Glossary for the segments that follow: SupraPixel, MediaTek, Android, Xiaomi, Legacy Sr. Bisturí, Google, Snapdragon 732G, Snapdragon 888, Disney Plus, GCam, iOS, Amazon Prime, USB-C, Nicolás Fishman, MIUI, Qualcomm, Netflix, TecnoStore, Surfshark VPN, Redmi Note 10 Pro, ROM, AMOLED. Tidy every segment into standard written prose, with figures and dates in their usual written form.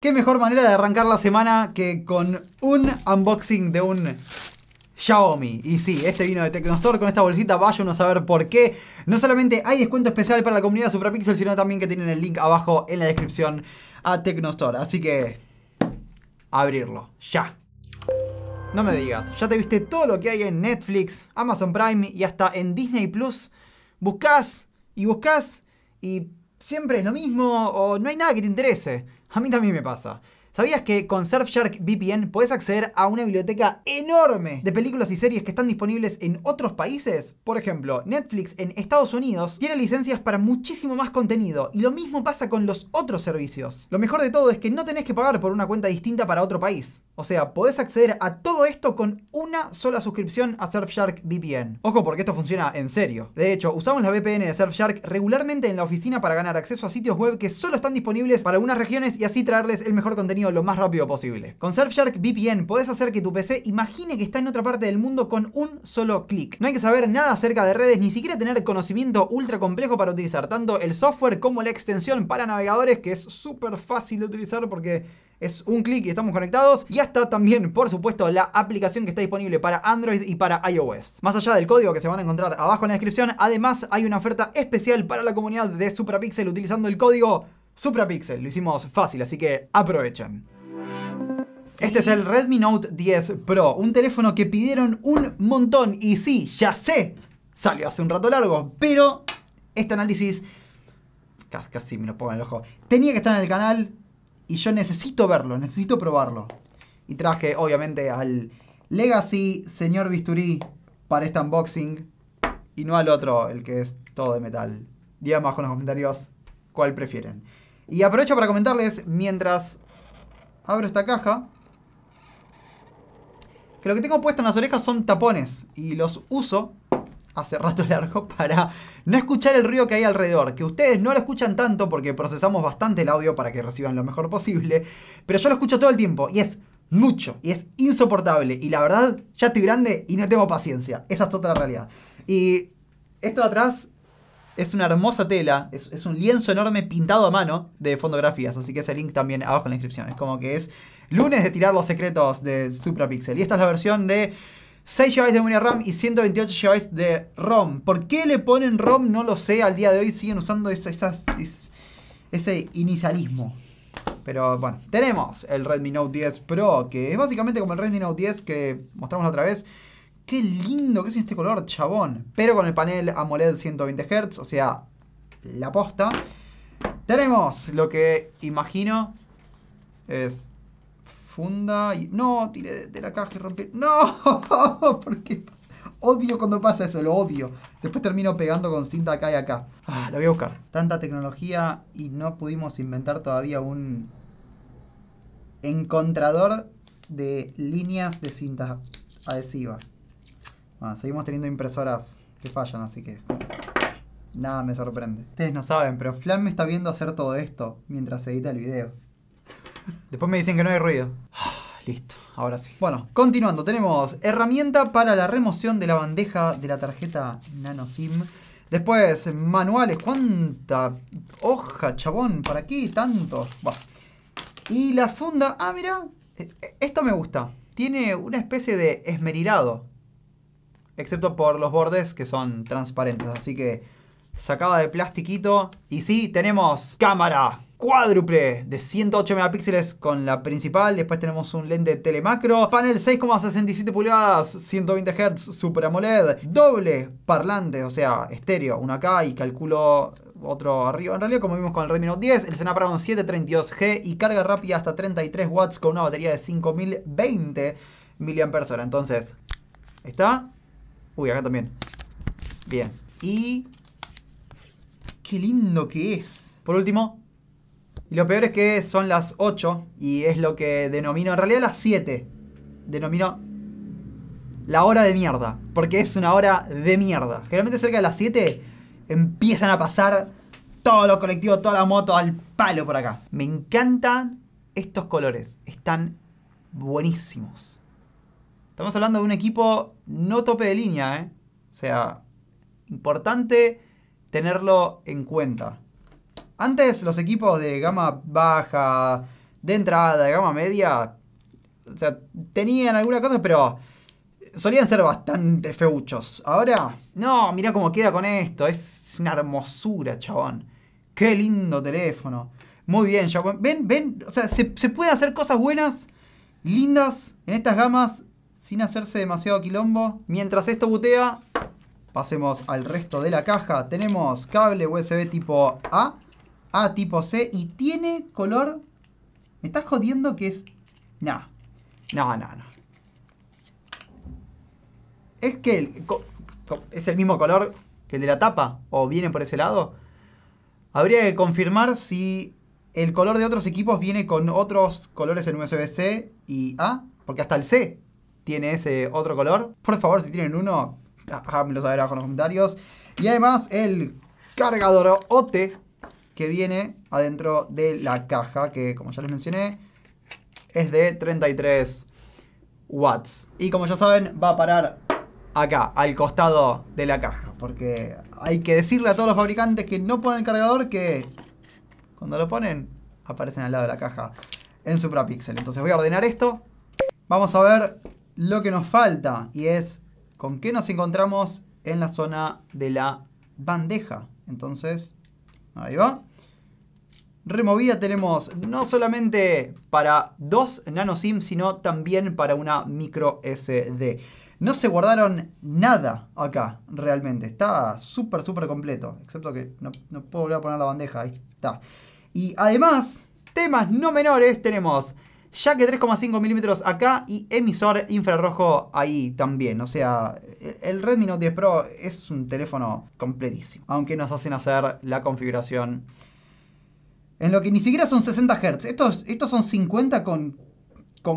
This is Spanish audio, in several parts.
Qué mejor manera de arrancar la semana que con un unboxing de un Xiaomi. Y sí, este vino de TecnoStore con esta bolsita, vaya uno a saber por qué. No solamente hay descuento especial para la comunidad de SupraPixel, sino también que tienen el link abajo en la descripción a TecnoStore. Así que, abrirlo, ya. No me digas, ya te viste todo lo que hay en Netflix, Amazon Prime y hasta en Disney Plus. Buscás y buscás y siempre es lo mismo o no hay nada que te interese. A mí también me pasa. ¿Sabías que con Surfshark VPN podés acceder a una biblioteca enorme de películas y series que están disponibles en otros países? Por ejemplo, Netflix en Estados Unidos tiene licencias para muchísimo más contenido y lo mismo pasa con los otros servicios. Lo mejor de todo es que no tenés que pagar por una cuenta distinta para otro país. O sea, podés acceder a todo esto con una sola suscripción a Surfshark VPN. Ojo, porque esto funciona en serio. De hecho, usamos la VPN de Surfshark regularmente en la oficina para ganar acceso a sitios web que solo están disponibles para algunas regiones y así traerles el mejor contenido lo más rápido posible. Con Surfshark VPN podés hacer que tu PC imagine que está en otra parte del mundo con un solo clic. No hay que saber nada acerca de redes, ni siquiera tener conocimiento ultra complejo para utilizar tanto el software como la extensión para navegadores, que es súper fácil de utilizar porque es un clic y estamos conectados. Y hasta también, por supuesto, la aplicación que está disponible para Android y para iOS. Más allá del código que se van a encontrar abajo en la descripción, además hay una oferta especial para la comunidad de SupraPixel utilizando el código SupraPixel, lo hicimos fácil, así que aprovechen. Este es el Redmi Note 10 Pro, un teléfono que pidieron un montón y sí, ya sé, salió hace un rato largo, pero este análisis, casi me lo pongo en el ojo, tenía que estar en el canal y yo necesito verlo, necesito probarlo. Y traje obviamente al Legacy Sr. Bisturí para este unboxing y no al otro, el que es todo de metal. Díganme abajo en los comentarios cuál prefieren. Y aprovecho para comentarles, mientras abro esta caja, que lo que tengo puesto en las orejas son tapones y los uso hace rato largo para no escuchar el ruido que hay alrededor, que ustedes no lo escuchan tanto porque procesamos bastante el audio para que reciban lo mejor posible, pero yo lo escucho todo el tiempo y es mucho y es insoportable y la verdad ya estoy grande y no tengo paciencia, esa es otra realidad. Y esto de atrás es una hermosa tela, es un lienzo enorme pintado a mano de fotografías, así que ese link también abajo en la descripción. Es como que es lunes de tirar los secretos de SupraPixel. Y esta es la versión de 6 GB de memoria RAM y 128 GB de ROM. ¿Por qué le ponen ROM? No lo sé, al día de hoy siguen usando ese inicialismo. Pero bueno, tenemos el Redmi Note 10 Pro, que es básicamente como el Redmi Note 10 que mostramos la otra vez. Qué lindo que es este color, chabón. Pero con el panel AMOLED 120 Hz, o sea, la posta. Tenemos lo que imagino es funda. Y no, tiré de la caja y rompí. ¡No! ¿Por qué pasa? Odio cuando pasa eso, lo odio. Después termino pegando con cinta acá y acá. Ah, lo voy a buscar. Tanta tecnología y no pudimos inventar todavía un encontrador de líneas de cinta adhesiva. Ah, seguimos teniendo impresoras que fallan, así que nada me sorprende. Ustedes no saben, pero Flan me está viendo hacer todo esto mientras edita el video. Después me dicen que no hay ruido. Listo, ahora sí. Bueno, continuando, tenemos herramienta para la remoción de la bandeja de la tarjeta nano SIM. Después, manuales. ¿Cuánta hoja, chabón? ¿Para qué tanto? Bueno. Y la funda. Ah, mirá. Esto me gusta. Tiene una especie de esmerilado, excepto por los bordes que son transparentes, así que sacada de plastiquito. Y sí, tenemos cámara cuádruple de 108 megapíxeles con la principal, después tenemos un lente telemacro, panel 6,67 pulgadas, 120 Hz, Super AMOLED, doble parlante, o sea, estéreo, uno acá y calculo otro arriba. En realidad, como vimos con el Redmi Note 10, el Snapdragon 732G y carga rápida hasta 33 watts con una batería de 5020 mAh. Entonces, está. Uy, acá también. Bien. Y qué lindo que es. Por último, y lo peor es que son las 8 y es lo que denomino, en realidad las 7, denomino la hora de mierda, porque es una hora de mierda. Generalmente cerca de las 7 empiezan a pasar todos los colectivos, toda la moto al palo por acá. Me encantan estos colores, están buenísimos. Estamos hablando de un equipo no tope de línea, ¿eh? O sea, importante tenerlo en cuenta. Antes los equipos de gama baja, de entrada, de gama media, o sea, tenían alguna cosa, pero solían ser bastante feuchos. Ahora, no, mirá cómo queda con esto. Es una hermosura, chabón. Qué lindo teléfono. Muy bien, chabón. Ven, o sea, se puede hacer cosas buenas, lindas, en estas gamas, sin hacerse demasiado quilombo. Mientras esto butea, pasemos al resto de la caja. Tenemos cable USB tipo A, A tipo C, y tiene color... ¿Me estás jodiendo que es...? No. Es que es el mismo color que el de la tapa, o viene por ese lado. Habría que confirmar si el color de otros equipos viene con otros colores en USB-C y A, porque hasta el C tiene ese otro color. Por favor, si tienen uno, háganmelo saber abajo en los comentarios. Y además el cargador OTE que viene adentro de la caja, que como ya les mencioné, es de 33 watts. Y como ya saben, va a parar acá, al costado de la caja, porque hay que decirle a todos los fabricantes que no ponen el cargador, que cuando lo ponen, aparecen al lado de la caja en SupraPixel. Entonces voy a ordenar esto. Vamos a ver lo que nos falta, y es con qué nos encontramos en la zona de la bandeja. Entonces, ahí va. Removida tenemos no solamente para 2 nano SIM, sino también para una micro SD. No se guardaron nada acá, realmente. Está súper, súper completo. Excepto que no puedo volver a poner la bandeja. Ahí está. Y además, temas no menores, tenemos jack de 3,5 milímetros acá y emisor infrarrojo ahí también. O sea, el Redmi Note 10 Pro es un teléfono completísimo. Aunque nos hacen hacer la configuración en lo que ni siquiera son 60 Hz. Estos son 50 con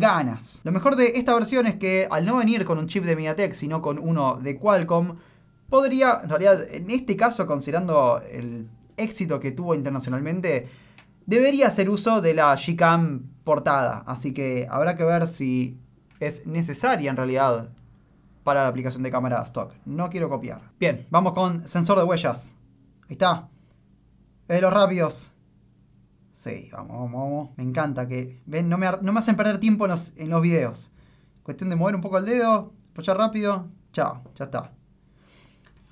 ganas. Lo mejor de esta versión es que al no venir con un chip de MediaTek, sino con uno de Qualcomm, podría, en realidad, en este caso, considerando el éxito que tuvo internacionalmente, debería hacer uso de la GCam portada. Así que habrá que ver si es necesaria en realidad para la aplicación de cámara stock. No quiero copiar. Bien, vamos con sensor de huellas. Ahí está. Es de los rápidos. Sí, vamos. Me encanta que... ¿Ven? No me hacen perder tiempo en los videos. Cuestión de mover un poco el dedo, apoyar rápido. Chao, ya está.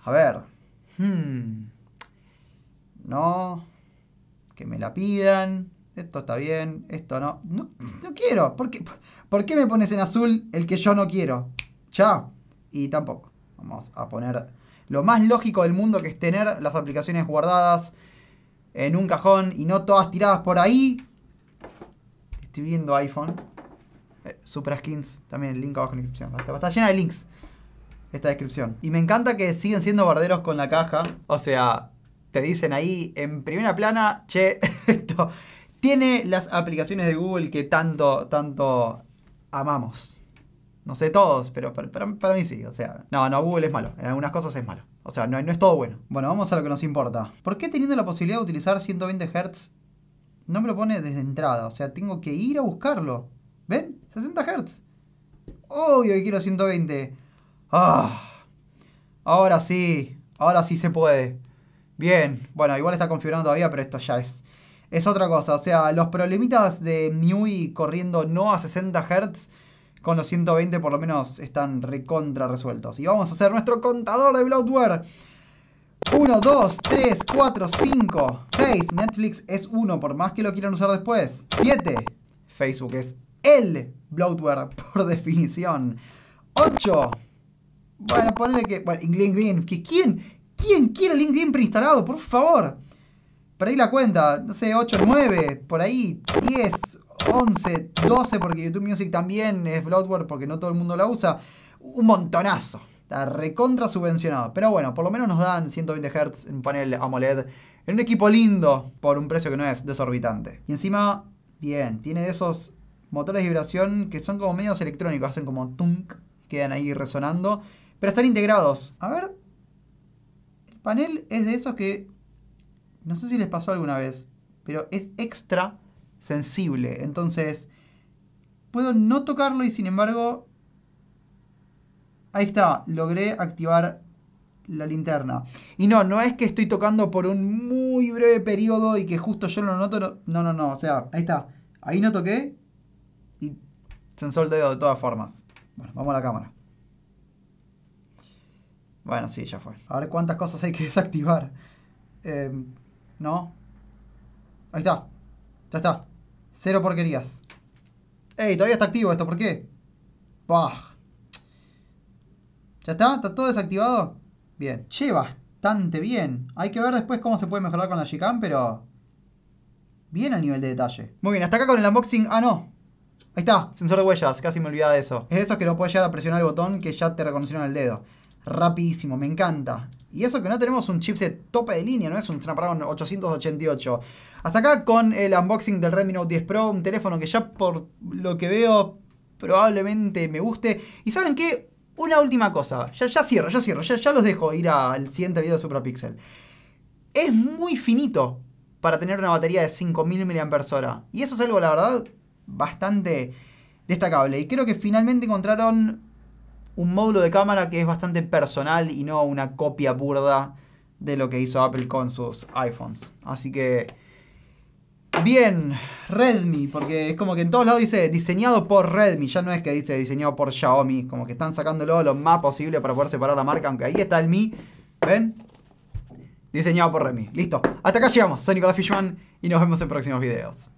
A ver. No. Que me la pidan. Esto está bien, esto no. No quiero. ¿Por qué me pones en azul el que yo no quiero? Chao. Y tampoco. Vamos a poner lo más lógico del mundo, que es tener las aplicaciones guardadas en un cajón y no todas tiradas por ahí. Estoy viendo iPhone. Supra Skins, también el link abajo en la descripción. Está llena de links esta descripción. Y me encanta que siguen siendo barderos con la caja. O sea, te dicen ahí en primera plana, che, esto tiene las aplicaciones de Google que tanto amamos. No sé todos, pero para mí sí. O sea, no, Google es malo. En algunas cosas es malo. O sea, no es todo bueno. Bueno, vamos a lo que nos importa. ¿Por qué teniendo la posibilidad de utilizar 120 Hz no me lo pone desde entrada? O sea, tengo que ir a buscarlo. ¿Ven? 60 Hz. Obvio que quiero 120. ¡Ah! Ahora sí. Ahora sí se puede. Bien. Bueno, igual está configurando todavía, pero esto ya es otra cosa. O sea, los problemitas de MIUI corriendo no a 60 Hz... con los 120 por lo menos están recontra resueltos. Y vamos a hacer nuestro contador de bloatware. 1, 2, 3, 4, 5, 6. Netflix es 1, por más que lo quieran usar después. 7. Facebook es el bloatware por definición. 8. Bueno, ponle que... Bueno, LinkedIn. ¿Quién quiere LinkedIn preinstalado? Por favor. Perdí la cuenta. No sé, 8, 9, por ahí. 10... 11, 12, porque YouTube Music también es bloatware, porque no todo el mundo la usa. Un montonazo. Está recontra subvencionado. Pero bueno, por lo menos nos dan 120 Hz en un panel AMOLED. En un equipo lindo, por un precio que no es desorbitante. Y encima, bien, tiene de esos motores de vibración que son como medios electrónicos. Hacen como tunk, quedan ahí resonando. Pero están integrados. A ver. El panel es de esos que... No sé si les pasó alguna vez, pero es extra sensible, entonces puedo no tocarlo y sin embargo ahí está, logré activar la linterna. Y no es que estoy tocando por un muy breve periodo y que justo yo lo noto, no, o sea, ahí está, Ahí no toqué y sensó el dedo de todas formas. Bueno, vamos a la cámara. Bueno, sí, ya fue. A ver cuántas cosas hay que desactivar. No. Ahí está. Ya está. Cero porquerías. Ey, todavía está activo esto, ¿por qué? Bah. ¿Ya está? ¿Está todo desactivado? Bien. Che, bastante bien. Hay que ver después cómo se puede mejorar con la GCam, pero... bien al nivel de detalle. Muy bien, hasta acá con el unboxing. Ah, no. Ahí está. Sensor de huellas. Casi me olvidaba de eso. Es eso que no puedes llegar a presionar el botón que ya te reconocieron el dedo. Rapidísimo, me encanta. Y eso que no tenemos un chipset tope de línea, no es un Snapdragon 888. Hasta acá con el unboxing del Redmi Note 10 Pro, un teléfono que ya por lo que veo probablemente me guste. ¿Y saben qué? Una última cosa. Ya cierro, ya los dejo ir al siguiente video de SupraPixel. Es muy finito para tener una batería de 5000 mAh. Y eso es algo, la verdad, bastante destacable. Y creo que finalmente encontraron un módulo de cámara que es bastante personal y no una copia burda de lo que hizo Apple con sus iPhones. Así que... bien, Redmi, porque es como que en todos lados dice diseñado por Redmi. Ya no es que dice diseñado por Xiaomi. Como que están sacándolo lo más posible para poder separar la marca. Aunque ahí está el Mi. ¿Ven? Diseñado por Redmi. Listo. Hasta acá llegamos. Soy Nicolás Fishman y nos vemos en próximos videos.